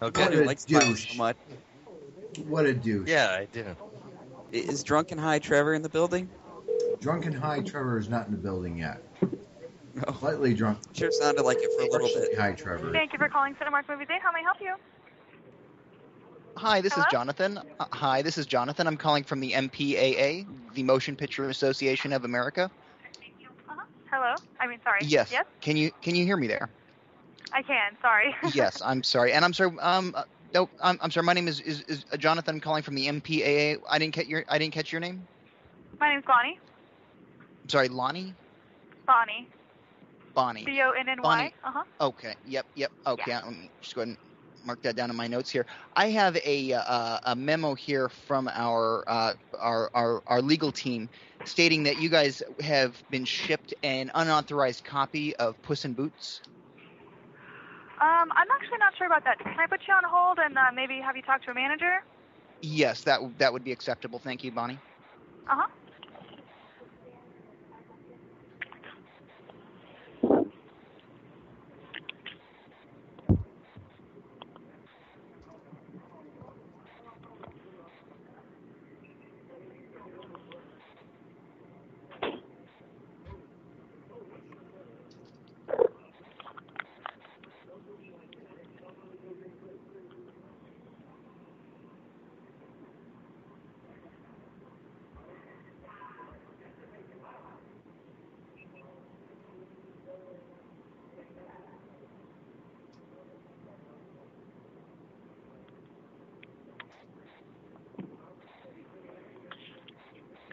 Okay, dude likes douche. So much. What a douche. Yeah, I do. Is Drunken High Trevor in the building? Drunken High Trevor is not in the building yet. No. Slightly drunk. Sure sounded like it for a little bit. Hi, Trevor. Thank you for calling Cinemark Movies 8. How may I help you? Hi, this Hello? Is Jonathan. Hi, this is Jonathan. I'm calling from the MPAA, the Motion Picture Association of America. Hello? I mean, sorry. Yes. Yes. Can you hear me there? I can. Sorry. Yes, I'm sorry. And I'm sorry. No, I'm sorry. My name is Jonathan. I'm calling from the MPAA. I didn't catch your name. My name's Lonnie. I'm sorry, Lonnie? Bonnie. Bonnie. B-O-N-N-Y. Uh-huh. Okay. Yep. Okay. Yeah. Let me just go ahead and mark that down in my notes here. I have a memo here from our legal team stating that you guys have been shipped an unauthorized copy of Puss in Boots. I'm actually not sure about that. Can I put you on hold and maybe have you talk to a manager? Yes, that would be acceptable. Thank you, Bonnie. Uh-huh.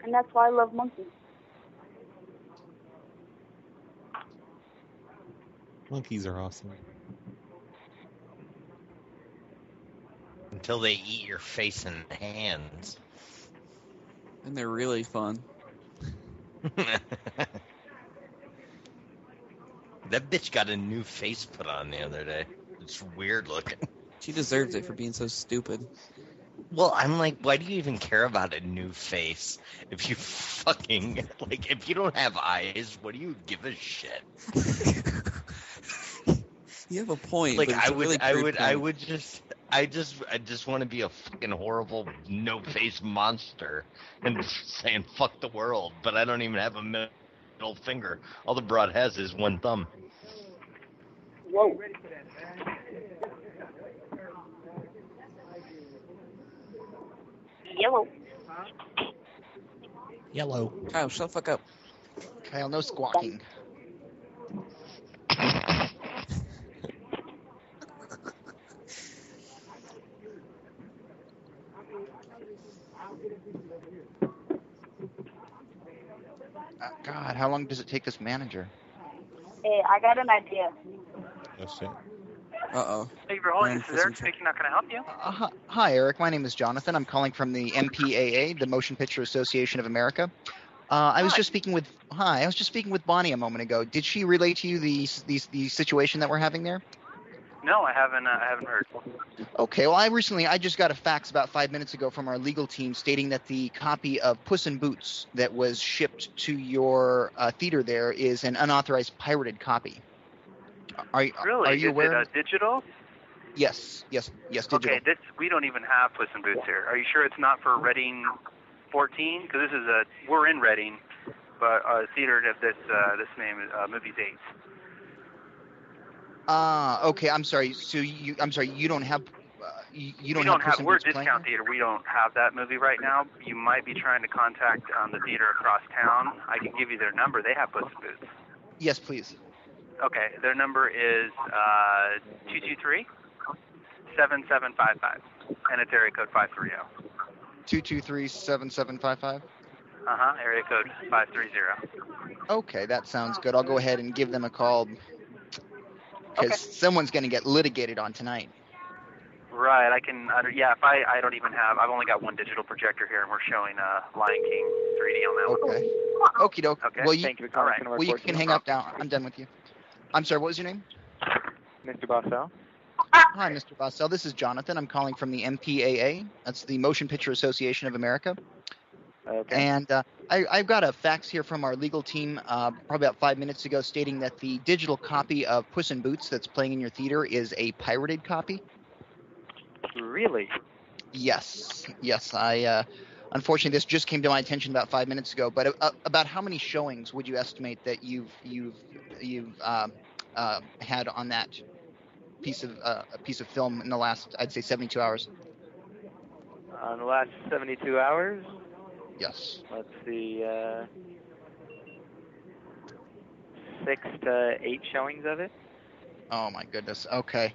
And that's why I love monkeys. Monkeys are awesome. Until they eat your face and hands. And they're really fun. That bitch got a new face put on the other day. It's weird looking. She deserves it for being so stupid. Well, I'm like, why do you even care about a new face? If you fucking, like, if you don't have eyes, what do you give a shit? You have a point. Like, I just want to be a fucking horrible no-face monster and saying fuck the world, but I don't even have a middle finger. All the broad has is one thumb. Whoa. Yellow. Kyle, shut the fuck up. Kyle, no squawking. God, how long does it take this manager? Hey, I got an idea. That's it. Uh-oh. Hey, Roland, this is Eric speaking. How can I help you? Hi, Eric. My name is Jonathan. I'm calling from the MPAA, the Motion Picture Association of America. I was just speaking with Bonnie a moment ago. Did she relate to you the situation that we're having there? No, I haven't heard. Okay, well, I just got a fax about 5 minutes ago from our legal team stating that the copy of Puss in Boots that was shipped to your theater there is an unauthorized pirated copy. Really? Are you aware? Is it digital? Yes, digital. Okay, we don't even have Puss in Boots here. Are you sure it's not for Reading 14? Because we're in Reading, but a theater of this name is Movie Dates. Okay. I'm sorry. So you don't have Puss in Boots. We're a discount theater. We don't have that movie right now. You might be trying to contact the theater across town. I can give you their number. They have Puss in Boots. Yes, please. Okay, their number is 223-7755, and it's area code 530. 223-7755? Uh-huh, area code 530. Okay, that sounds good. I'll go ahead and give them a call because someone's going to get litigated on tonight. Right, I don't even have, I've only got one digital projector here, and we're showing Lion King 3D on that one. Okie doke. Okay, well, thank you for calling. Right. Well, you can hang up now. I'm done with you. I'm sorry, what was your name? Mr. Bassell. Hi, Mr. Bassell. This is Jonathan. I'm calling from the MPAA. That's the Motion Picture Association of America. Okay. And I've got a fax here from our legal team probably about 5 minutes ago stating that the digital copy of Puss in Boots that's playing in your theater is a pirated copy. Really? Yes. Yes. Unfortunately, this just came to my attention about 5 minutes ago. But about how many showings would you estimate that you've had on that piece of film in the last, I'd say, 72 hours? In the last 72 hours? Yes. Let's see. 6 to 8 showings of it. Oh my goodness. Okay.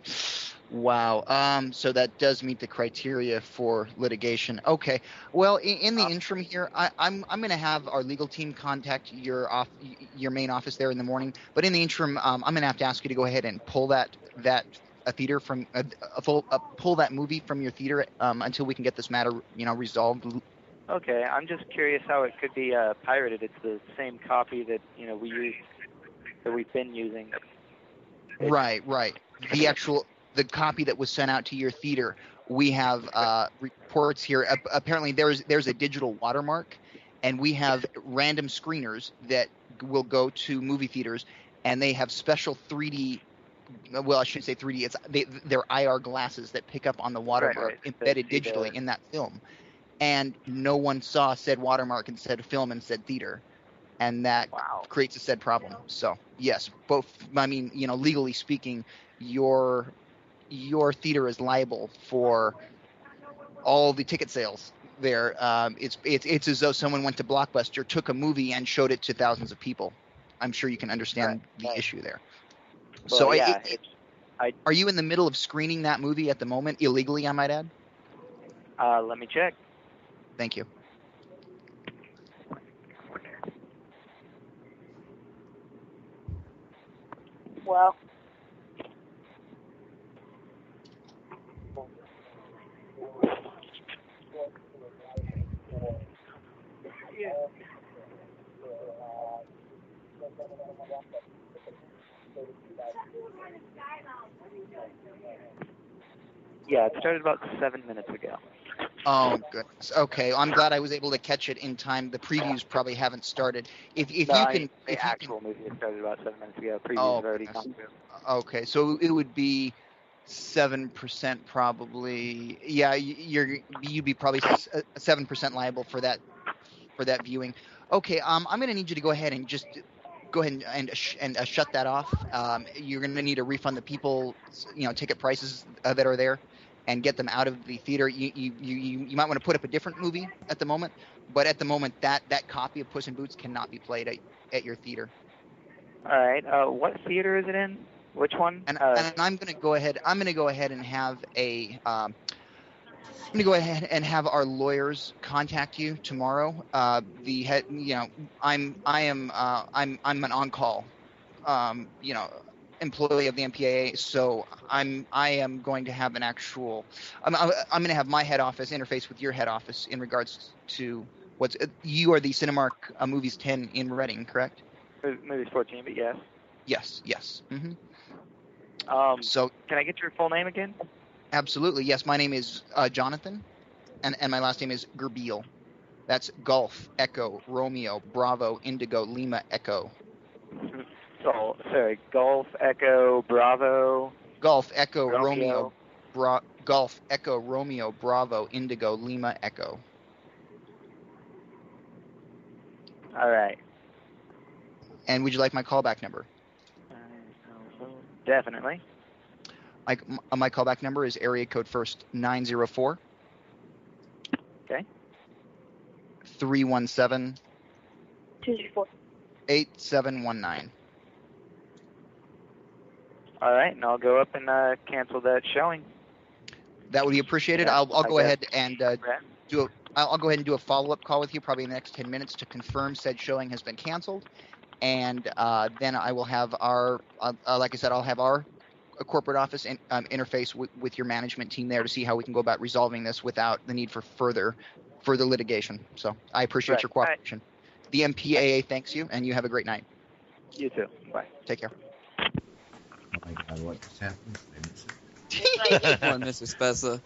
Wow. So that does meet the criteria for litigation. Okay. Well, in the interim here, I'm going to have our legal team contact your main office there in the morning. But in the interim, I'm going to have to ask you to go ahead and pull that movie from your theater until we can get this matter, resolved. Okay. I'm just curious how it could be pirated. It's the same copy that we've been using. Right. The copy that was sent out to your theater. We have reports here. Apparently, there's a digital watermark, and we have random screeners that will go to movie theaters, and they have special 3D. Well, I shouldn't say 3D. They're IR glasses that pick up on the watermark embedded digitally in that film, and no one saw said watermark and said film and said theater. And that creates a said problem. So yes, legally speaking, your theater is liable for all the ticket sales there. It's as though someone went to Blockbuster, took a movie, and showed it to thousands of people. I'm sure you can understand the issue there. Well, so yeah, are you in the middle of screening that movie at the moment, illegally, I might add? Let me check. Thank you. Well, yeah. Yeah, it started about 7 minutes ago. Oh, goodness. Okay, I'm glad I was able to catch it in time. The previews probably haven't started. The actual movie started about 7 minutes ago. Previews have already come through. Okay, so it would be 7% probably. Yeah, you'd be probably 7% liable for that viewing. Okay, I'm going to need you to go ahead and shut that off. You're going to need to refund the people, ticket prices that are there, and get them out of the theater. You might want to put up a different movie at the moment, but at the moment that copy of Puss in Boots cannot be played at your theater. All right. What theater is it in? Which one? And I'm going to go ahead and have our lawyers contact you tomorrow. I'm an on-call, employee of the MPAA, so I am going to have an actual. I'm going to have my head office interface with your head office in regards to what's. You are the Cinemark Movies 10 in Reading, correct? Movies 14, but yes. Yes. Mm-hmm. So can I get your full name again? Absolutely. Yes, my name is Jonathan, and my last name is Gerbiel. That's Golf Echo Romeo Bravo Indigo Lima Echo. So, sorry, Golf Echo Bravo. Golf Echo Romeo Bravo Indigo Lima Echo. All right. And would you like my callback number? Definitely. My callback number is area code 904. Okay. 317. 204. 8719. All right, and I'll go up and cancel that showing. That would be appreciated. Yeah, I'll go ahead and do a follow-up call with you probably in the next 10 minutes to confirm said showing has been canceled, and then I will have our like I said, I'll have our corporate office interface with your management team there to see how we can go about resolving this without the need for further litigation. So I appreciate your cooperation. Right. The MPAA thanks you, and you have a great night. You too. Bye. Take care. My God, what just happened? Come on, Mr. Spessa.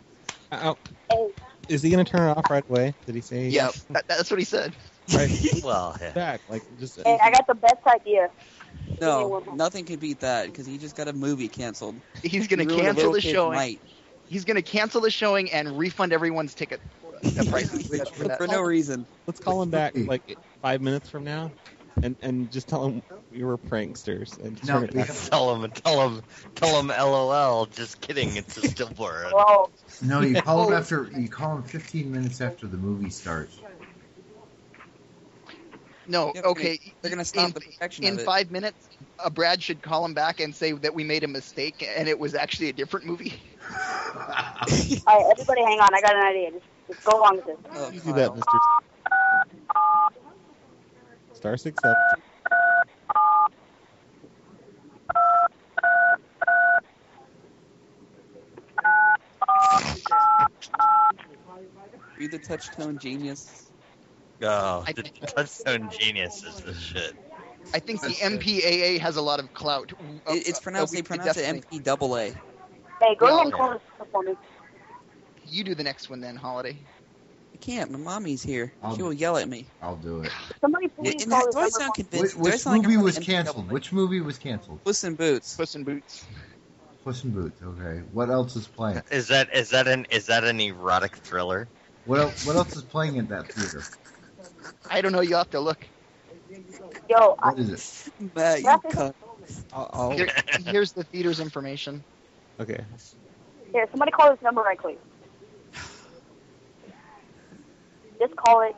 Is he going to turn it off right away? Did he say? Yeah, that's what he said. Right. Well, yeah. Back, hey, I got the best idea. No, nothing could beat that because he just got a movie canceled. He's going to cancel the showing. He's going to cancel the showing and refund everyone's ticket prices for no reason. Let's call him back like 5 minutes from now, and just tell him we were pranksters. And just tell him, LOL. Just kidding. It's a stillborn. No, you call him after. You call him 15 minutes after the movie starts. No, yeah, okay. They're going to stop the production in 5 minutes. Brad should call him back and say that we made a mistake and it was actually a different movie. All right, everybody, hang on. I got an idea. Just go along with this. Oh, you do that, Mr. Star 6 7. Are you the touch-tone genius? Oh, the touchstone genius is the shit. I think the MPAA has a lot of clout. It's pronounced, they pronounce it MPAA. Hey, go ahead and call this performance. You do the next one then, Holiday. I can't. My mommy's here. She will yell at me. I'll do it. Somebody please call this. Do I sound convinced? Which movie was canceled? Which movie was canceled? Puss in Boots. Puss in Boots. Puss in Boots. Okay. What else is playing? Is that an erotic thriller? What else is playing in that theater? I don't know. You'll have to look. Yo, what is it? Here's the theater's information. Okay. Here, somebody call this number right quick. Just call it.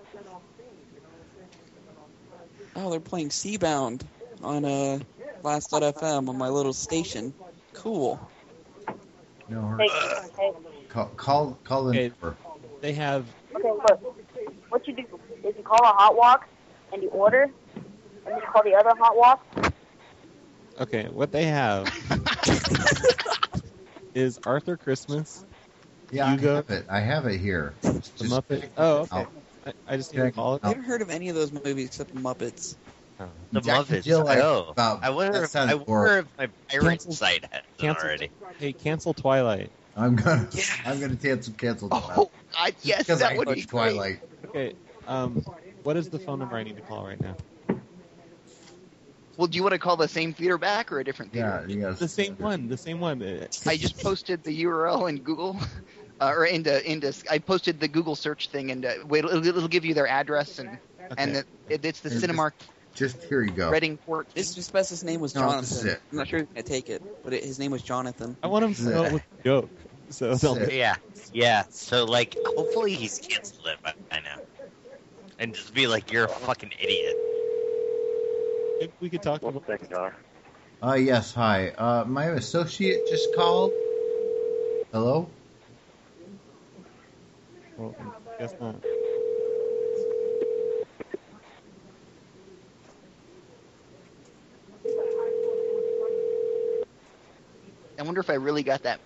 Oh, they're playing Seabound on Last.fm on my little station. Cool. No, call the number. They have. Okay, look. What you do is you call a hot walk and you order, and then you call the other hot walk. Okay, what they have is Arthur Christmas. Yeah, Hugo, I have it here. The Muppet. Oh, okay. I just need to call it. I haven't heard of any of those movies except the Muppets. Oh. The Muppets. Jill, I wonder if my pirate site has it already. Hey, cancel Twilight. I'm gonna cancel Twilight. Oh, yes, that would be Twilight. Great. Okay, what is the phone number I need to call right now? Well, do you want to call the same theater back or a different theater? Yeah, the same one. I just posted the URL in Google, I posted the Google search thing, and it'll give you their address and it's the Cinemark. Just here you go. Reddingport. This is best. His name was Jonathan. This is it. I'm not sure he's gonna take it, but his name was Jonathan. I want him to know it was a joke. So yeah. So like, hopefully he's canceled it by now, and just be like, "You're a fucking idiot." If we could talk. One second, Dollar. Yes. Hi. My associate just called. Hello. Well, I guess not. I wonder if I really got that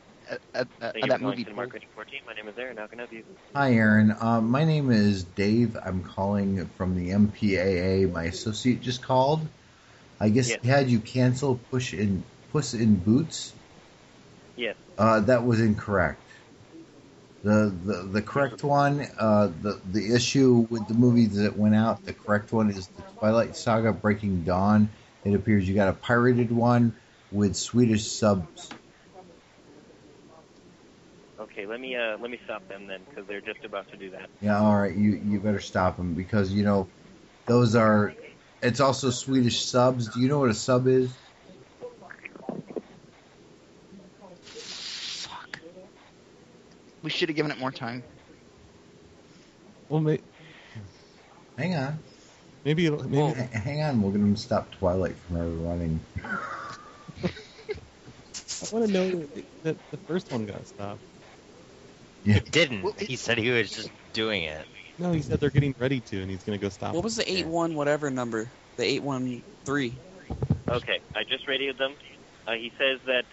that movie. Mark 14. My name is Aaron. How can I help you? Hi, Aaron. My name is Dave. I'm calling from the MPAA. My associate just called. I guess he had you cancel Puss in Boots. Yes. That was incorrect. The correct one. The issue with the movie that went out. The correct one is the Twilight Saga Breaking Dawn. It appears you got a pirated one with Swedish subs. Okay, let me stop them then, because they're just about to do that. Yeah, all right, you better stop them, because those are. It's also Swedish subs. Do you know what a sub is? Fuck. We should have given it more time. Well, hang on. Maybe hang on. We'll get them to stop Twilight from ever running. I want to know that the first one got stopped. Yeah. It didn't. Well, he said he was just doing it. No, he said they're getting ready to, and he's going to go stop. What was the 8-1 whatever number? The 813. Okay, I just radioed them. He says that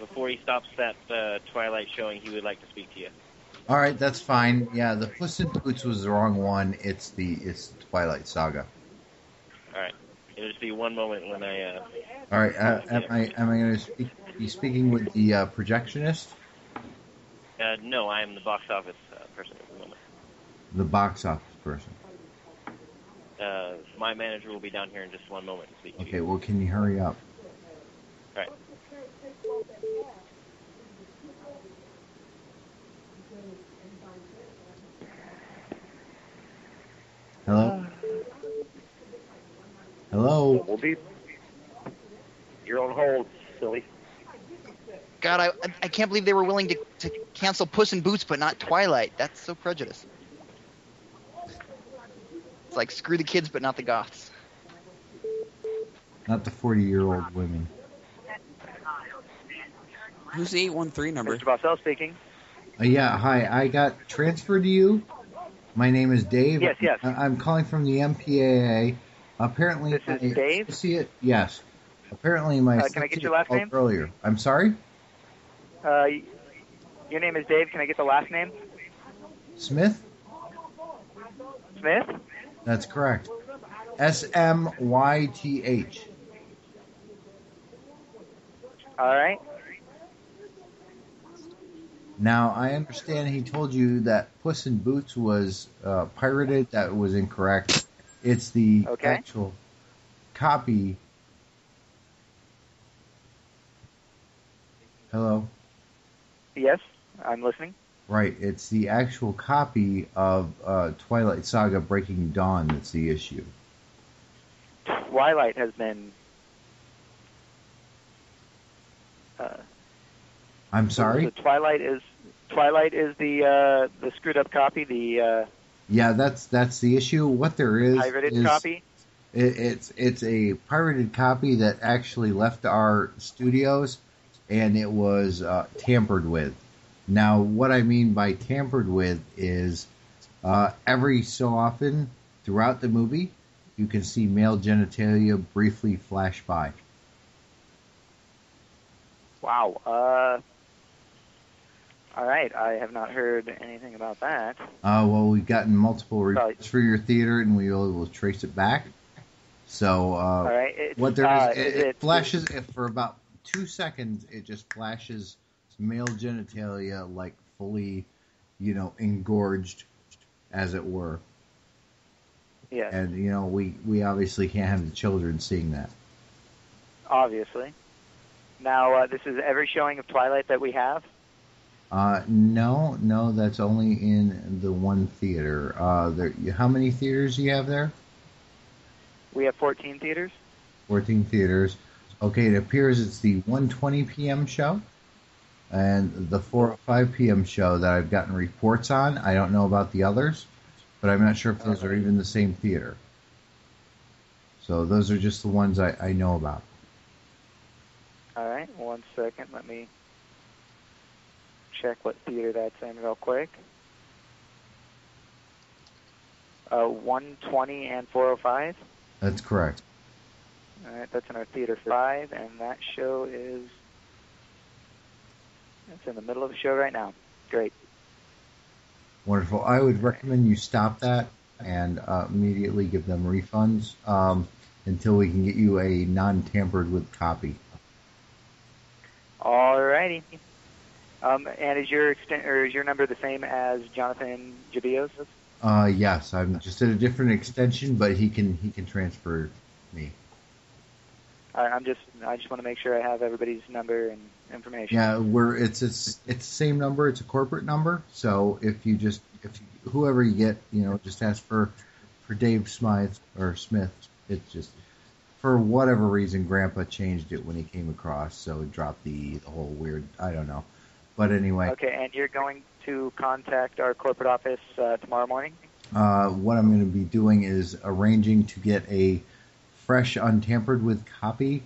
before he stops that Twilight showing, he would like to speak to you. All right, that's fine. Yeah, the Puss in Boots was the wrong one. It's the Twilight Saga. All right. It'll just be one moment when I. All right. Am I going to be speaking with the projectionist? No, I am the box office person at the moment. The box office person. My manager will be down here in just one moment to speak to you. Okay. Well, can you hurry up? All right. will be. You're on hold, silly. God, I can't believe they were willing to cancel Puss in Boots, but not Twilight. That's so prejudiced. It's like, screw the kids, but not the goths. Not the 40-year-old women. Who's the 813 number? Mr. Bassell speaking. Yeah, hi. I got transferred to you. My name is Dave. Yes, yes. I'm calling from the MPAA. Apparently, this is Dave? See it? Yes. Apparently, my... can I get your last name? Earlier. I'm sorry? Your name is Dave. Can I get the last name? Smith? Smith? That's correct. S-M-Y-T-H. All right. Now, I understand he told you that Puss in Boots was pirated. That was incorrect. It's the actual copy. Hello? Yes, I'm listening. Right. It's the actual copy of Twilight Saga Breaking Dawn that's the issue. Twilight has been... I'm sorry? Twilight is the screwed up copy. Yeah, that's the issue. What there is pirated copy. It's a pirated copy that actually left our studios, and it was tampered with. Now, what I mean by tampered with is every so often throughout the movie, you can see male genitalia briefly flash by. Wow. All right, I have not heard anything about that. Well, we've gotten multiple reports for your theater, and we will trace it back. So, all right. It flashes for about 2 seconds. It just flashes male genitalia, like fully, engorged, as it were. Yeah. And we obviously can't have the children seeing that. Obviously. Now, this is every showing of Twilight that we have. No, that's only in the one theater. How many theaters do you have there? We have 14 theaters. 14 theaters. Okay, it appears it's the 1:20 p.m. show and the 4:05 p.m. show that I've gotten reports on. I don't know about the others, but I'm not sure if those are even the same theater. So those are just the ones I know about. All right, 1 second. Let me... check what theater that's in real quick. 1:20 and 4:05? That's correct. All right, that's in our Theater 5, and that show is... it's in the middle of the show right now. Great. Wonderful. I would recommend you stop that and immediately give them refunds until we can get you a non-tampered-with copy. All righty. And is your number the same as Jonathan Jabillo's? Yes, I'm just at a different extension, but he can transfer me. I just want to make sure I have everybody's number and information. Yeah, it's the same number. It's a corporate number. So if whoever you get, just ask for Dave Smythe or Smith. It's just for whatever reason, Grandpa changed it when he came across, so it dropped the whole weird. I don't know. But anyway. Okay, and you're going to contact our corporate office tomorrow morning? What I'm going to be doing is arranging to get a fresh, untampered-with copy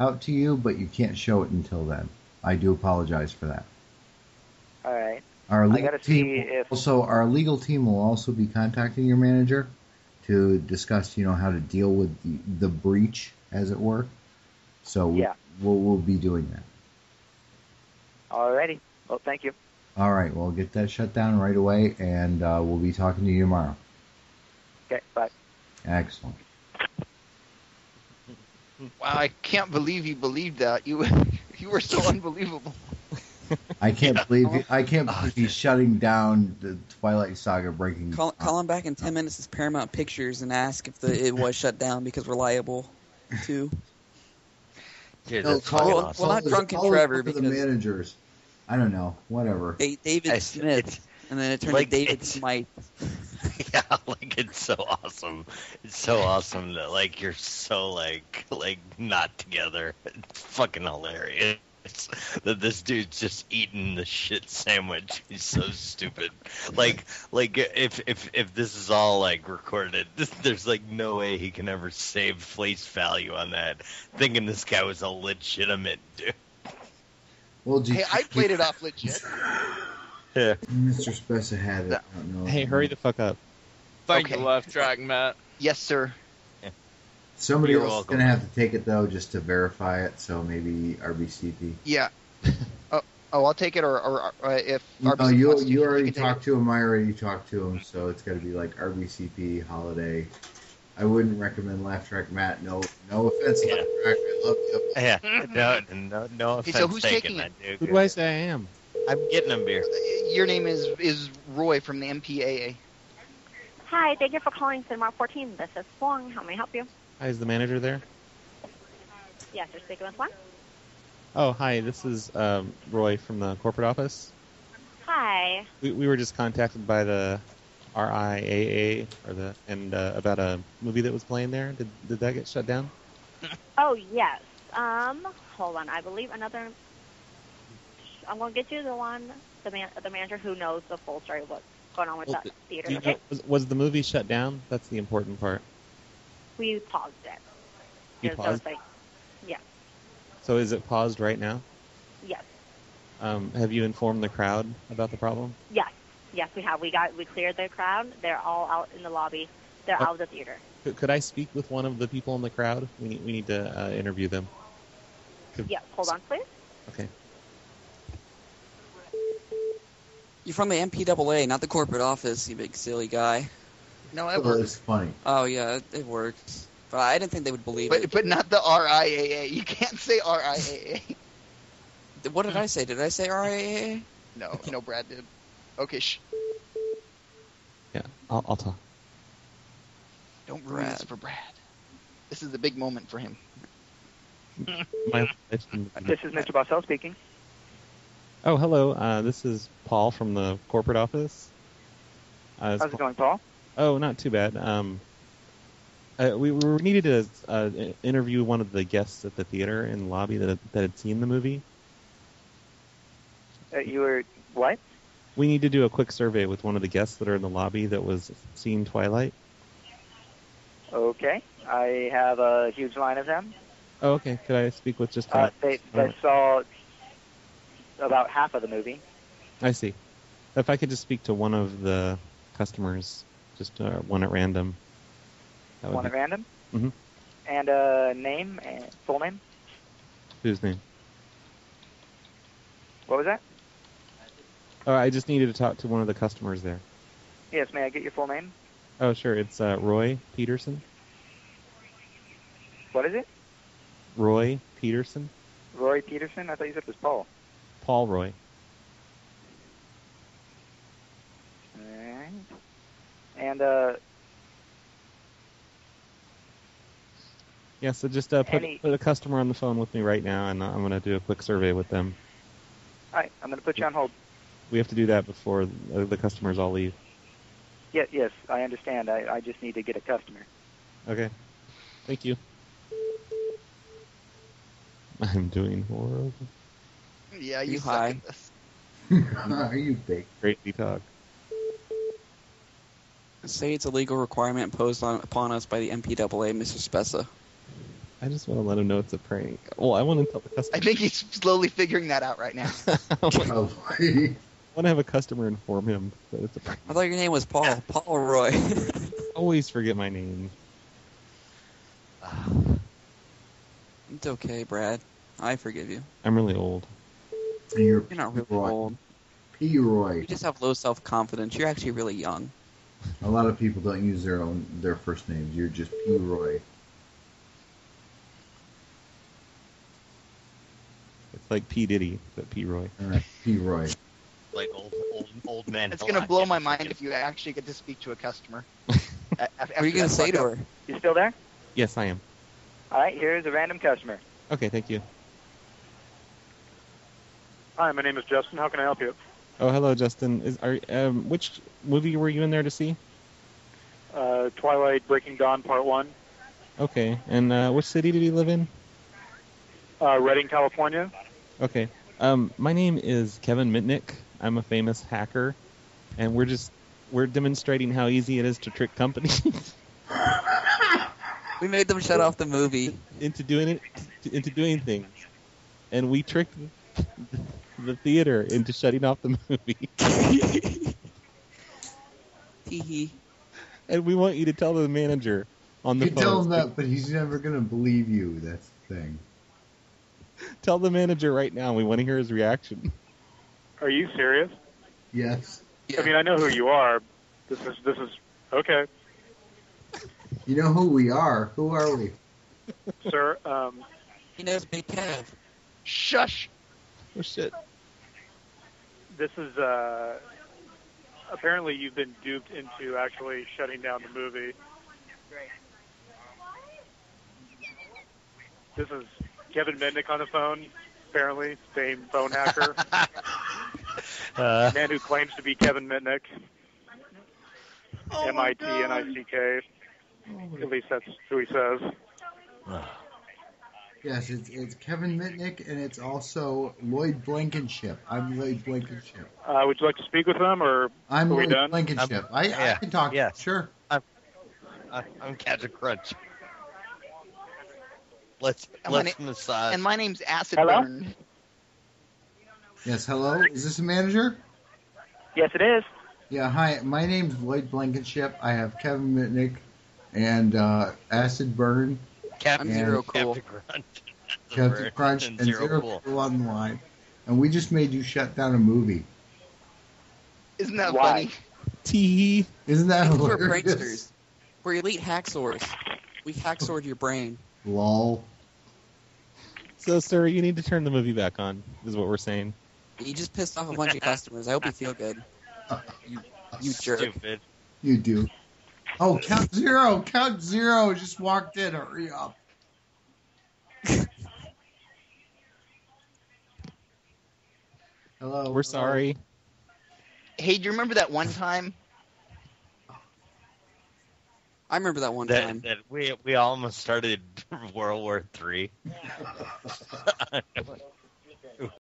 out to you, but you can't show it until then. I do apologize for that. All right. Our legal team will also be contacting your manager to discuss, how to deal with the breach, as it were. So yeah. We'll be doing that. Alrighty. Well, thank you. All right. We'll get that shut down right away, and we'll be talking to you tomorrow. Okay. Bye. Excellent. Wow, I can't believe you believed that. You were so unbelievable. I can't believe he's shutting down the Twilight Saga Breaking. Call him back in 10 minutes. It's Paramount Pictures, and ask if it was shut down because we're liable to. Dude, no, awesome. Well, not Drunken Trevor because the managers. I don't know, whatever. David Smith, and then it turned to David Smythe. Yeah, like it's so awesome. It's so awesome that like you're so like not together. It's fucking hilarious. That this dude's just eating the shit sandwich. He's so stupid. Like if this is all like recorded, there's like no way he can ever save face value on that. Thinking this guy was a legitimate dude. Well, hey, I played it off legit. Yeah. Mr. Spessa had it. No. Hey, hurry the fuck up. Thank you, Laugh Track Matt. Yes, sir. Yeah. Somebody else is going to have to take it, though, just to verify it, so maybe RBCP. Yeah. Oh, I'll take it, or if RBCP no, you already talked to him, I already talked to him, so it's got to be like RBCP, Holiday. I wouldn't recommend Laugh Track Matt. No offense, Laugh Track, I love you. Yeah, no offense. Hey, so who's taking it? Who do I say I am? I'm getting a beer. Your name is Roy from the MPAA. Hi, thank you for calling Cinemark 14. This is Fong. How may I help you? Hi, is the manager there? Yes, you're speaking with Fong. Oh, hi. This is Roy from the corporate office. Hi. We were just contacted by the RIAA and about a movie that was playing there. Did that get shut down? Oh, yes. Hold on. I believe another. I'm going to get you the manager who knows the full story of what's going on with that theater. Okay? Was the movie shut down? That's the important part. We paused it. You paused? Yeah. So is it paused right now? Yes. Have you informed the crowd about the problem? Yes. Yes, we have. We cleared the crowd. They're all out in the lobby. They're out of the theater. Could I speak with one of the people in the crowd? We need to interview them. Yes. Hold on, please. Okay. You're from the MPAA, not the corporate office, you big silly guy. No, it works. Funny. Oh, yeah, it works. But I didn't think they would believe it. But not the RIAA. You can't say RIAA. What did I say? Did I say RIAA? No, Brad did. Okay, Yeah, I'll talk. Don't ruin this for Brad. This is a big moment for him. This is Mr. Bossell speaking. Oh, hello. This is Paul from the corporate office. How's it going, Paul? Oh, not too bad. We needed to interview one of the guests at the theater in the lobby that had seen the movie. You were what? We need to do a quick survey with one of the guests that are in the lobby that was seeing Twilight. Okay. I have a huge line of them. Oh, okay. Could I speak with just... They saw... about half of the movie. I see. If I could just speak to one of the customers, just one at random. One at random? Mm-hmm. And name, full name? Whose name? What was that? I just needed to talk to one of the customers there. Yes, may I get your full name? Oh, sure. It's Roy Peterson. What is it? Roy Peterson. Roy Peterson? I thought you said it was Paul. Paul Roy. Alright. And, yeah, so just put a customer on the phone with me right now, and I'm going to do a quick survey with them. Alright, I'm going to put you on hold. We have to do that before the customers all leave. Yeah, yes, I understand. I just need to get a customer. Okay. Thank you. I'm doing horrible. Yeah, you suck at this. Are you big? Greatly talk. Say it's a legal requirement imposed upon us by the MPAA, Mr. Spessa. I just want to let him know it's a prank. Well, I want to tell the customer. I think he's slowly figuring that out right now. I want to have a customer inform him that it's a prank. I thought your name was Paul. Yeah. Paul Roy. Always forget my name. It's okay, Brad. I forgive you. I'm really old. You're not really old. P-Roy. You just have low self-confidence. You're actually really young. A lot of people don't use their first names. You're just P-Roy. It's like P. Diddy, but P-Roy. All right, P-Roy. Like old man. It's going to blow my mind if you actually get to speak to a customer. What are you going to say to her? You still there? Yes, I am. All right, here's a random customer. Okay, thank you. Hi, my name is Justin. How can I help you? Oh, hello, Justin. Which movie were you in there to see? Twilight Breaking Dawn Part 1. Okay, and which city did you live in? Redding, California. Okay, my name is Kevin Mitnick. I'm a famous hacker, and we're demonstrating how easy it is to trick companies. We made them shut off the movie into doing things, and we tricked the theater into shutting off the movie. And we want you to tell the manager on the phone. You can tell him that, but he's never going to believe you. That's the thing. Tell the manager right now. We want to hear his reaction. Are you serious? Yes. I mean, I know who you are. This is okay. You know who we are. Who are we? Sir, He knows Big Kev. Shush! Oh, shit. This is, apparently you've been duped into actually shutting down the movie. This is Kevin Mitnick on the phone, apparently. Same phone hacker. Man who claims to be Kevin Mitnick. Oh, M-I-T-N-I-C-K. At least that's who he says. Yes, it's Kevin Mitnick, and it's also Lloyd Blankenship. I'm Lloyd Blankenship. Would you like to speak with him, or I'm Lloyd done? Blankenship. I can talk. Yeah, sure. I'm Captain Crunch. Let's massage. And my name's Acid Burn. Yes, hello. Is this a manager? Yes, it is. Yeah, hi. My name's Lloyd Blankenship. I have Kevin Mitnick and Acid Burn. Captain Zero Cool. Captain Crunch and Zero Cool on the line. And we just made you shut down a movie. Isn't that funny? Tee. Isn't that hilarious? We're pranksters. We're elite hacksors. We hacksored your brain. Lol. So, sir, you need to turn the movie back on, is what we're saying. You just pissed off a bunch of customers. I hope you feel good. You jerk. Stupid. You do. Oh, Count Zero just walked in. Hurry up. Hello. We're sorry. Hey, do you remember that one time? I remember that one time. That we almost started World War III.